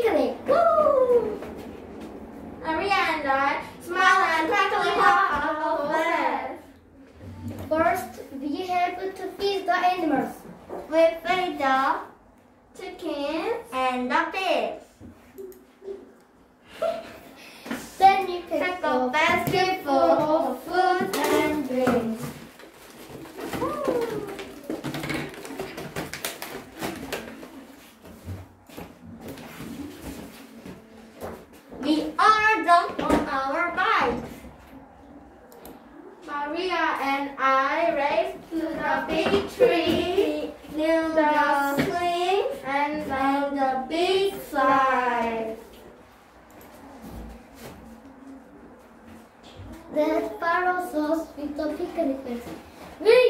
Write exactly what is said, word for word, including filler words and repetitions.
tinkling. Woo! Maria and I smile and crackle and pop our First, we help to feed the animals. We feed the chickens and the pigs. Then we pick a basket full of food and drinks. We all jump on our bikes. Maria and I race to the big tree, build the swing, and find the big slide. That follows us with the picnic basket.